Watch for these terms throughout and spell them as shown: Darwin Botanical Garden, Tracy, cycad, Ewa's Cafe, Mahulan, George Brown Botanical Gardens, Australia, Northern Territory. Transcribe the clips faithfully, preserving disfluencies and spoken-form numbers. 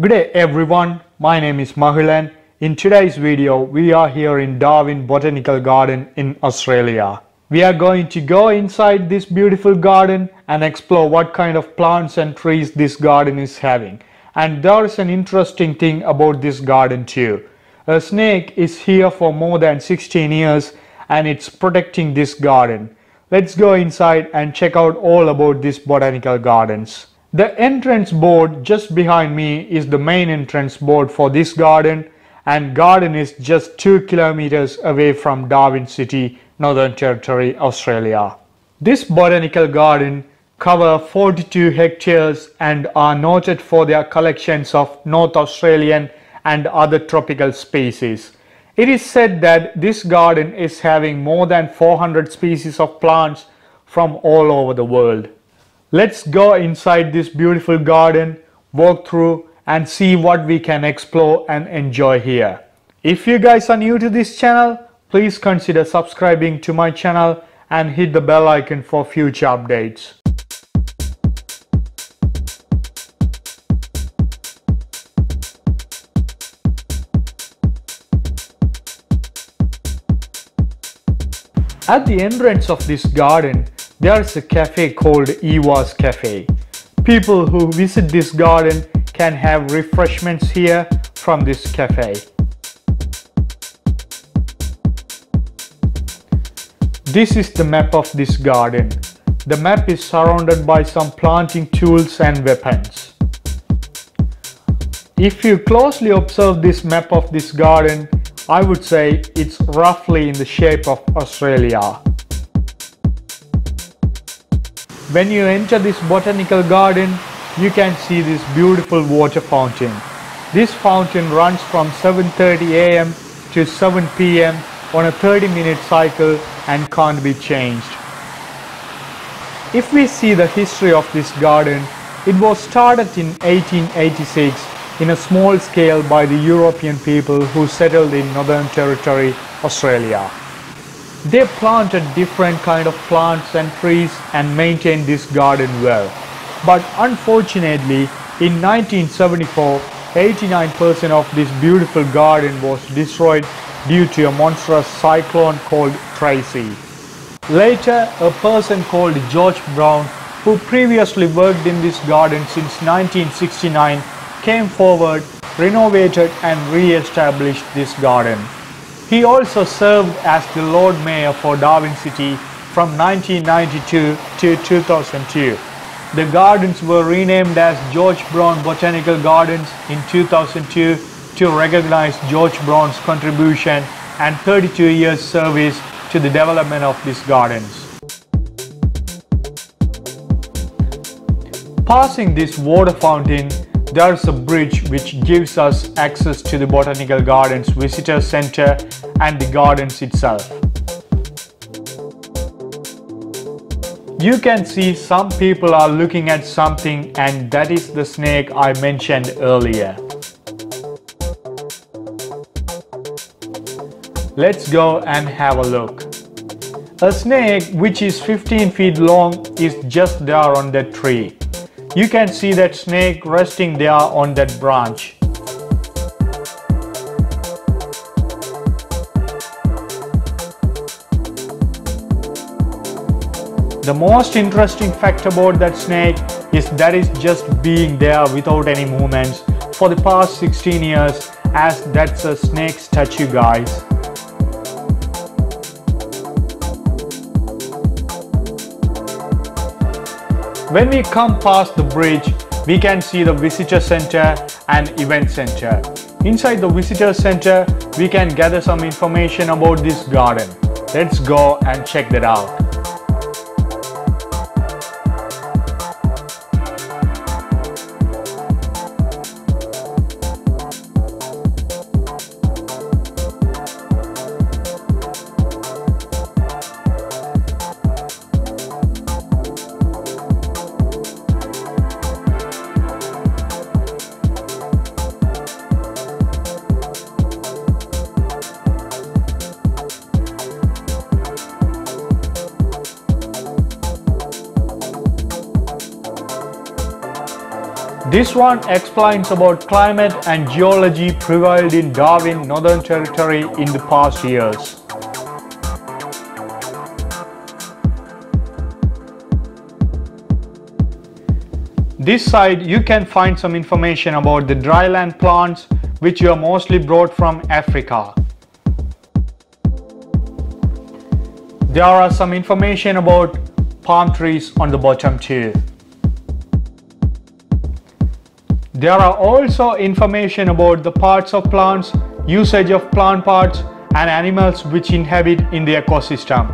Good day everyone, my name is Mahulan. In today's video, we are here in Darwin Botanical Garden in Australia. We are going to go inside this beautiful garden and explore what kind of plants and trees this garden is having. And there is an interesting thing about this garden too. A snake is here for more than sixteen years and it's protecting this garden. Let's go inside and check out all about this botanical gardens. The entrance board just behind me is the main entrance board for this garden, and garden is just two kilometers away from Darwin City, Northern Territory, Australia. This botanical garden covers forty-two hectares and are noted for their collections of North Australian and other tropical species. It is said that this garden is having more than four hundred species of plants from all over the world. Let's go inside this beautiful garden, walk through and see what we can explore and enjoy here. If you guys are new to this channel, please consider subscribing to my channel and hit the bell icon for future updates. At the entrance of this garden, there is a cafe called Ewa's Cafe. People who visit this garden can have refreshments here from this cafe. This is the map of this garden. The map is surrounded by some planting tools and weapons. If you closely observe this map of this garden, I would say it's roughly in the shape of Australia. When you enter this botanical garden, you can see this beautiful water fountain. This fountain runs from seven thirty a m to seven p m on a thirty minute cycle and can't be changed. If we see the history of this garden, it was started in eighteen eighty-six in a small scale by the European people who settled in Northern Territory, Australia. They planted different kind of plants and trees and maintained this garden well. But unfortunately, in nineteen seventy-four, eighty-nine percent of this beautiful garden was destroyed due to a monstrous cyclone called Tracy. Later, a person called George Brown, who previously worked in this garden since nineteen sixty-nine, came forward, renovated and re-established this garden. He also served as the Lord Mayor for Darwin City from nineteen ninety-two to two thousand two. The gardens were renamed as George Brown Botanical Gardens in two thousand two to recognize George Brown's contribution and thirty-two years service to the development of these gardens. Passing this water fountain, there is a bridge which gives us access to the Botanical Gardens Visitor Center and the gardens itself. You can see some people are looking at something, and that is the snake I mentioned earlier. Let's go and have a look. A snake which is fifteen feet long is just there on that tree. You can see that snake resting there on that branch. The most interesting fact about that snake is that it's just being there without any movements for the past sixteen years, as that's a snake statue, guys. When we come past the bridge, we can see the visitor center and event center. Inside the visitor center, we can gather some information about this garden. Let's go and check that out. This one explains about climate and geology prevailed in Darwin, Northern Territory in the past years. This side you can find some information about the dryland plants which are mostly brought from Africa. There are some information about palm trees on the bottom too. There are also information about the parts of plants, usage of plant parts and animals which inhabit in the ecosystem.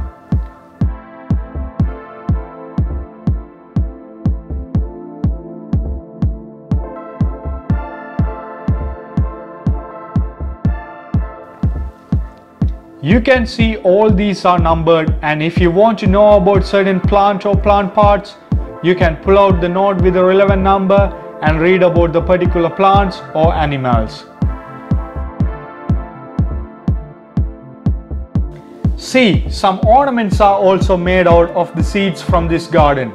You can see all these are numbered, and if you want to know about certain plant or plant parts, you can pull out the note with the relevant number and read about the particular plants or animals. See, some ornaments are also made out of the seeds from this garden.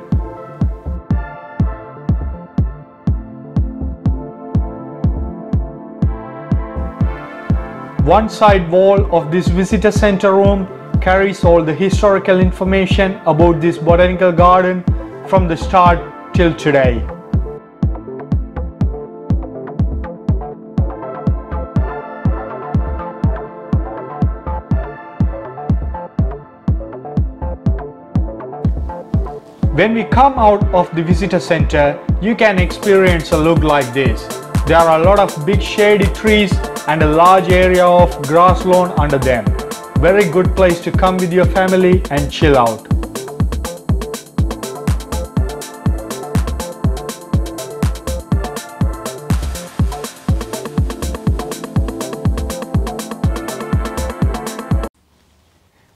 One side wall of this visitor center room carries all the historical information about this botanical garden from the start till today. When we come out of the visitor center, you can experience a look like this. There are a lot of big shady trees and a large area of grass lawn under them. Very good place to come with your family and chill out.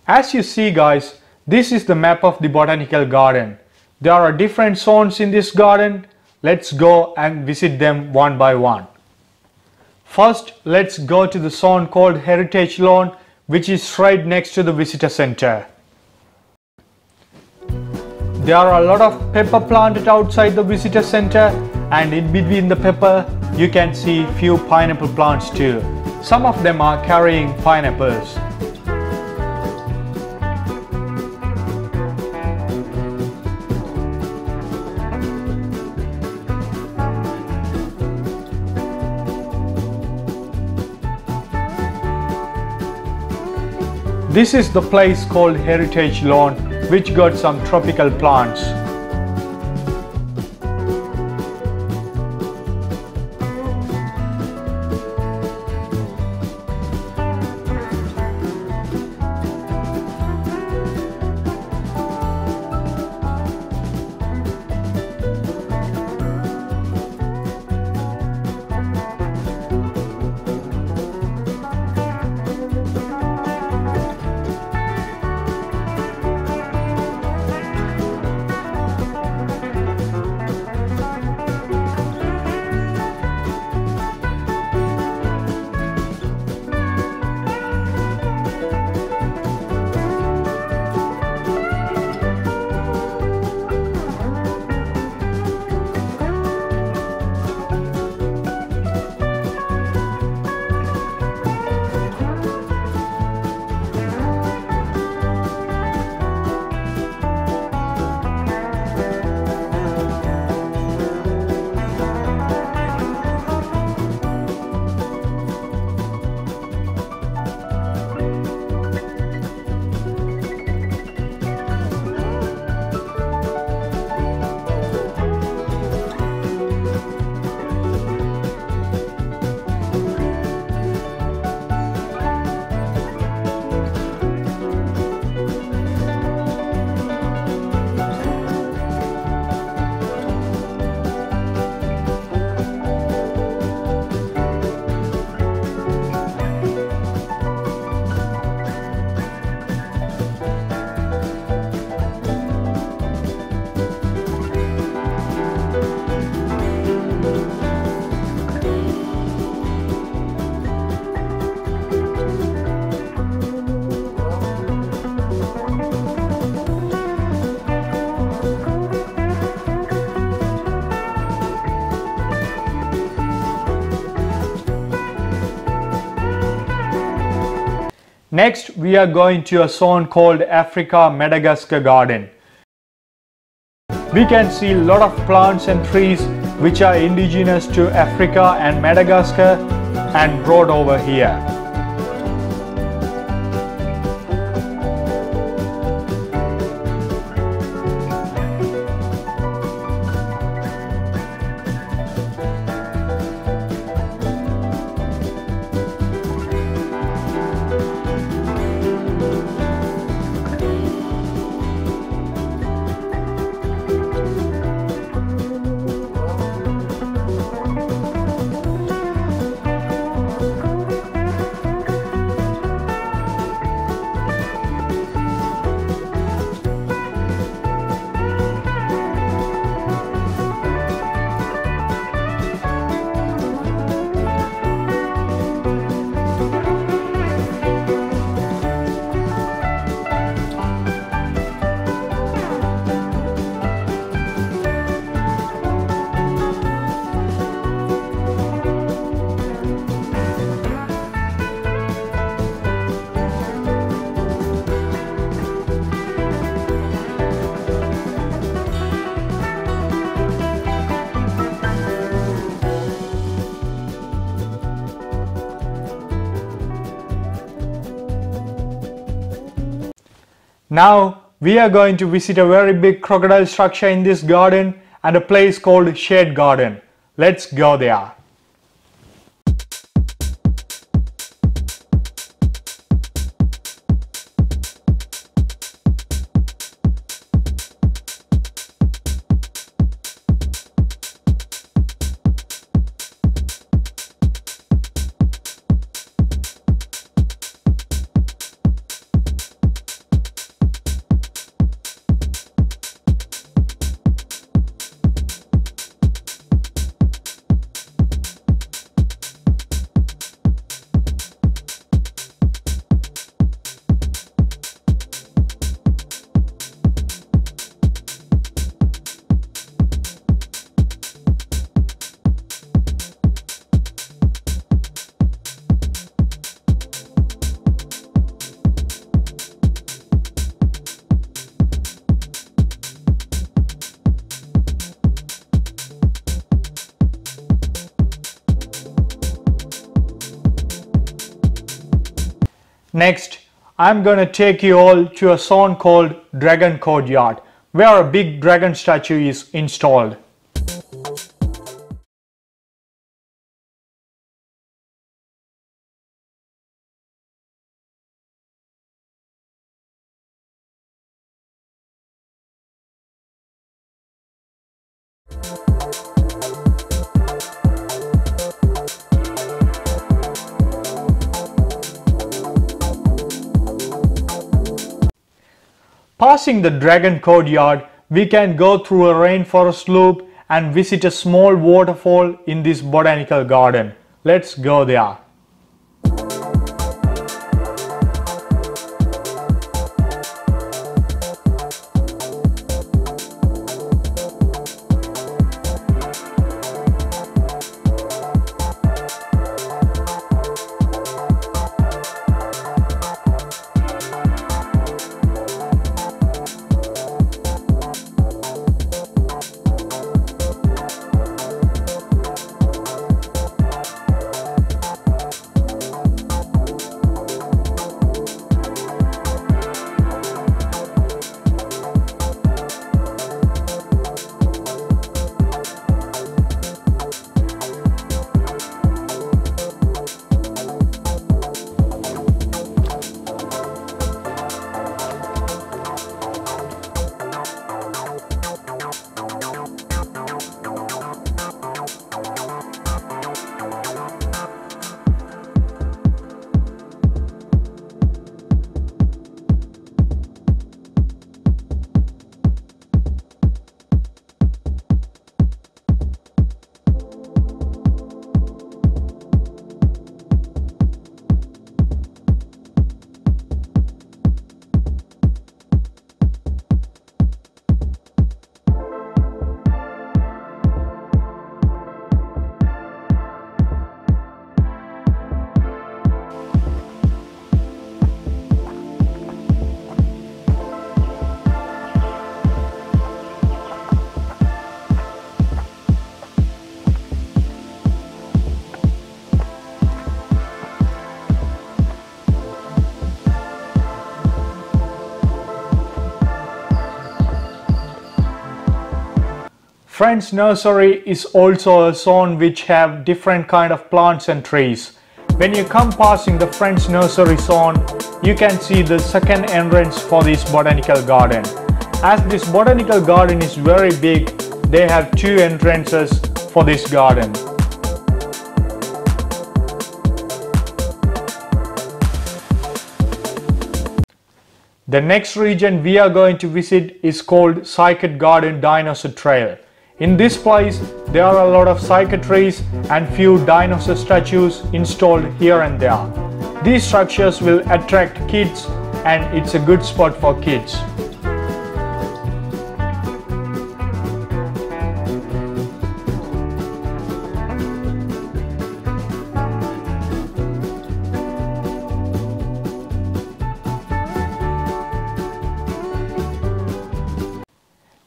As you see guys, this is the map of the botanical garden. There are different zones in this garden. Let's go and visit them one by one. First, let's go to the zone called Heritage Lawn, which is right next to the visitor center. There are a lot of pepper planted outside the visitor center, and in between the pepper, you can see few pineapple plants too. Some of them are carrying pineapples. This is the place called Heritage Lawn, which got some tropical plants. Next, we are going to a zone called Africa Madagascar Garden. We can see a lot of plants and trees which are indigenous to Africa and Madagascar and brought over here. Now we are going to visit a very big crocodile structure in this garden and a place called Shade Garden. Let's go there. Next, I'm going to take you all to a zone called Dragon Courtyard, where a big dragon statue is installed. Passing the Dragon Courtyard, we can go through a rainforest loop and visit a small waterfall in this botanical garden. Let's go there. Friends nursery is also a zone which have different kind of plants and trees. When you come passing the Friends nursery zone, you can see the second entrance for this botanical garden. As this botanical garden is very big, they have two entrances for this garden. The next region we are going to visit is called Cycad Garden Dinosaur Trail. In this place, there are a lot of cycad trees and few dinosaur statues installed here and there. These structures will attract kids and it's a good spot for kids.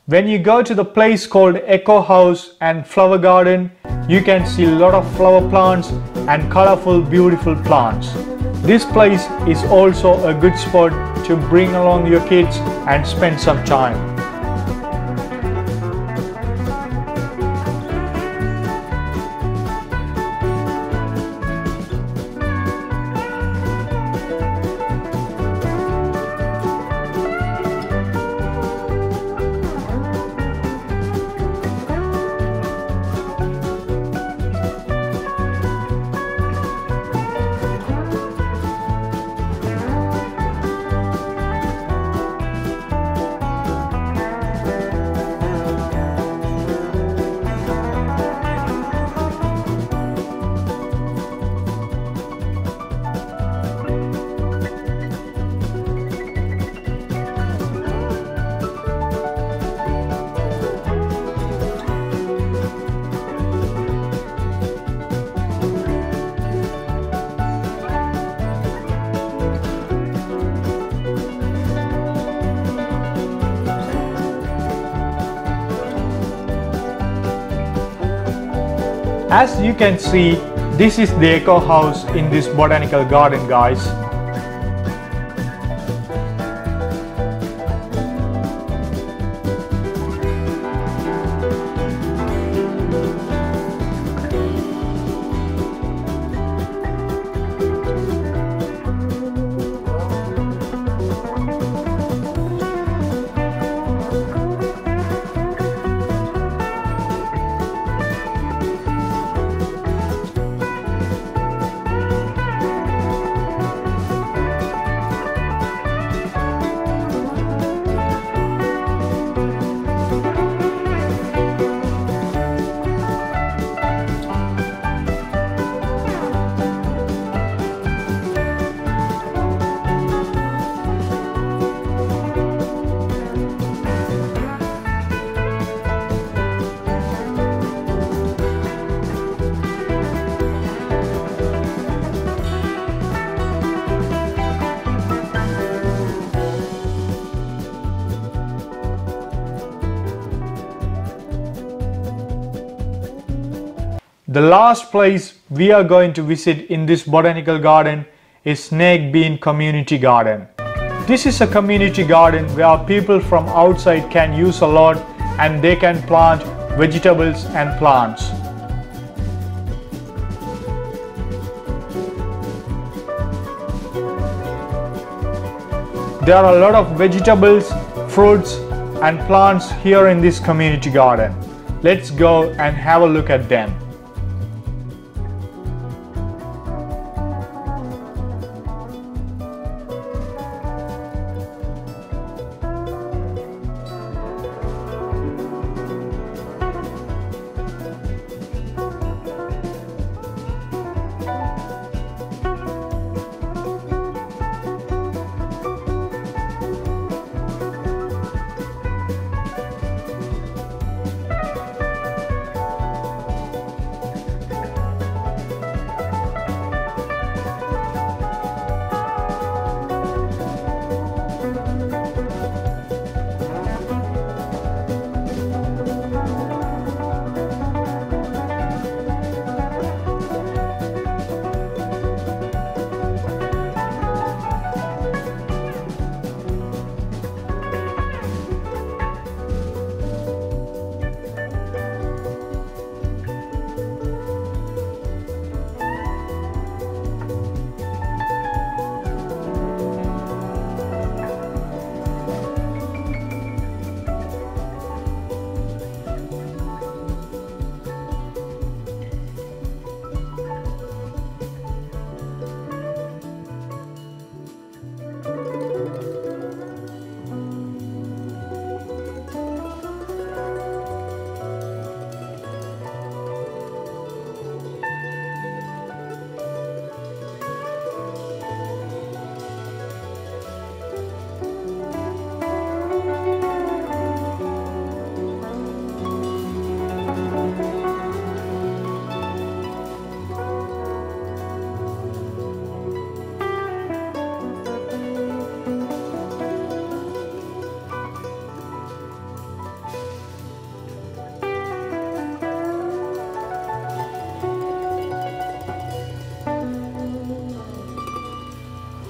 When you go to the place called Echo House and Flower Garden, you can see a lot of flower plants and colorful, beautiful plants. This place is also a good spot to bring along your kids and spend some time. As you can see, this is the Echo House in this botanical garden, guys. The last place we are going to visit in this botanical garden is Snake Bean Community Garden. This is a community garden where people from outside can use a lot and they can plant vegetables and plants. There are a lot of vegetables, fruits and plants here in this community garden. Let's go and have a look at them.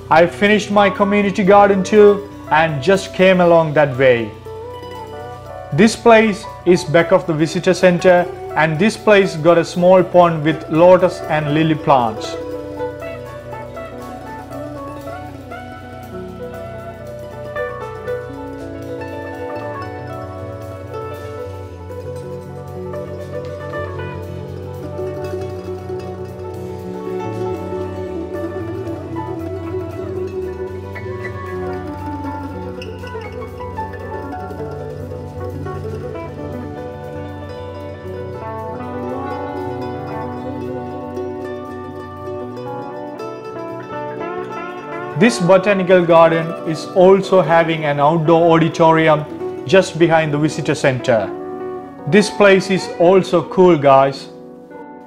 I finished my community garden too and just came along that way. This place is back of the visitor center, and this place got a small pond with lotus and lily plants. This botanical garden is also having an outdoor auditorium just behind the visitor center. This place is also cool, guys.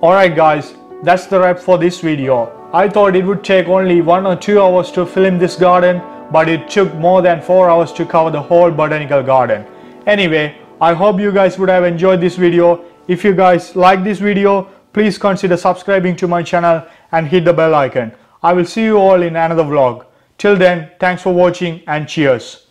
Alright guys, that's the wrap for this video. I thought it would take only one or two hours to film this garden, but it took more than four hours to cover the whole botanical garden. Anyway, I hope you guys would have enjoyed this video. If you guys like this video, please consider subscribing to my channel and hit the bell icon. I will see you all in another vlog. Till then, thanks for watching and cheers.